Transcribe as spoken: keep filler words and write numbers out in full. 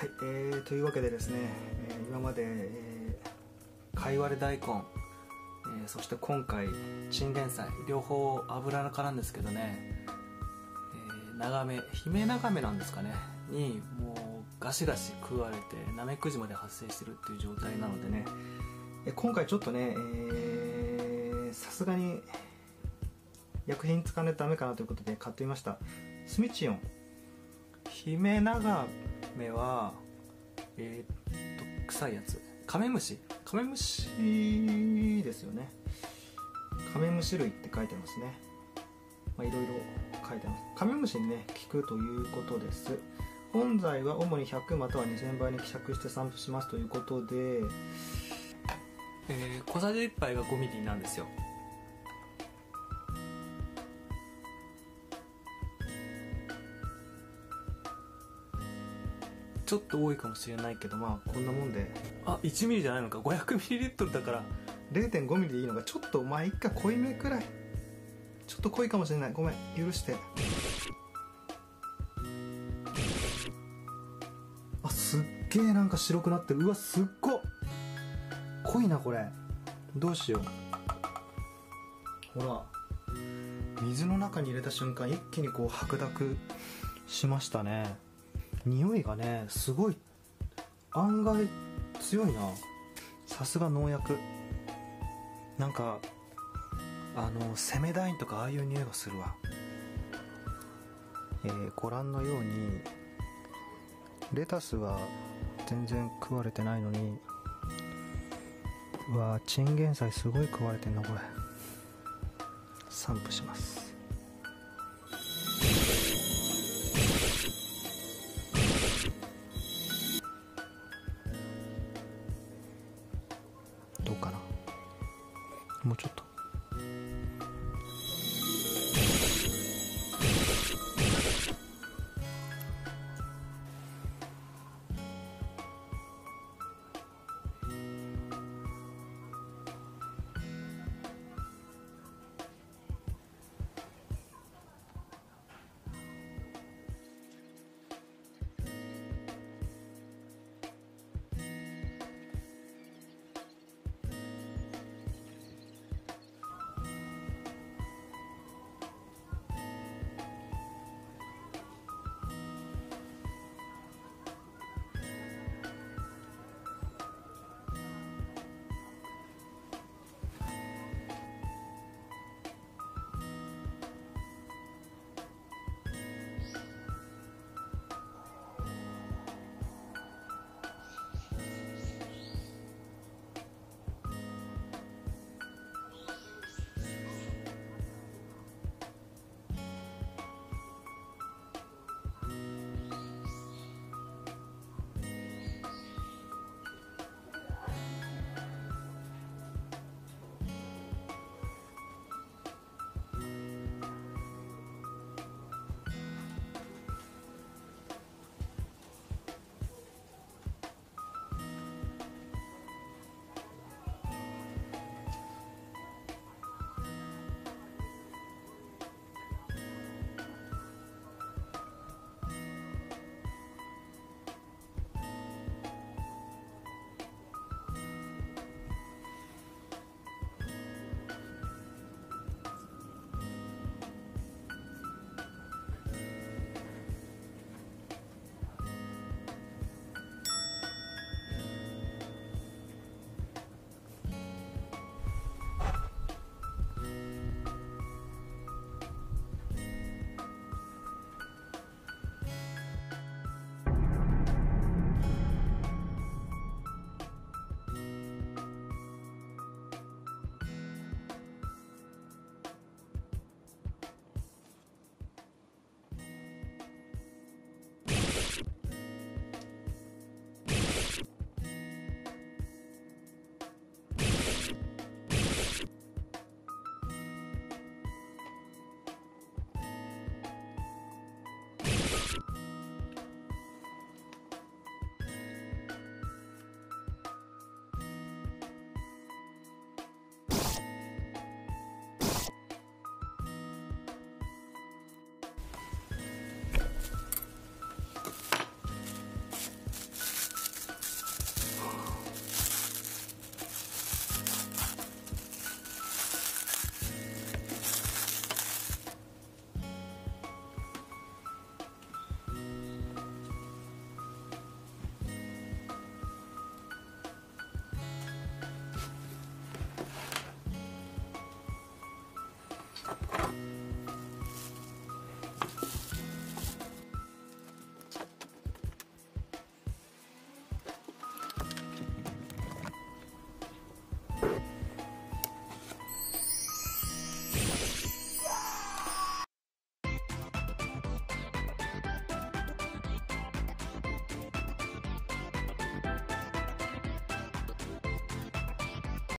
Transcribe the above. はい、えー、というわけでですね、えー、今まで、えー、かいわれ大根、えー、そして今回チンゲン菜、両方油中なんですけどね、えー、長め、姫長めなんですかねにもうガシガシ食われてなめくじまで発生してるっていう状態なのでね、えー、今回ちょっとね、さすがに薬品使わないとダメかなということで買ってみました。スミチヨン姫長めはえー、っと臭いやつ、カメムシカメムシですよね。カメムシ類って書いてますね。まあいろいろ書いてます。カメムシにね効くということです。本剤は主にひゃくまたはにせんばいに希釈して散布しますということで、えー、小さじいっぱいがごミリなんですよ。ちょっと多いかもしれないけど、まあこんなもんで、あ、いちミリじゃないのか、ごひゃくミリリットルだから れいてんごミリでいいのか。ちょっとまあいっか、濃いめくらい、ちょっと濃いかもしれない、ごめん許して。あ、すっげえなんか白くなってる。うわすっご濃いなこれ、どうしよう。ほら水の中に入れた瞬間一気にこう白濁しましたね。匂いがねすごい、案外強いな、さすが農薬。なんかあのセメダインとかああいう匂いがするわ。えー、ご覧のようにレタスは全然食われてないのに、うわーチンゲン菜すごい食われてんなこれ。散布します。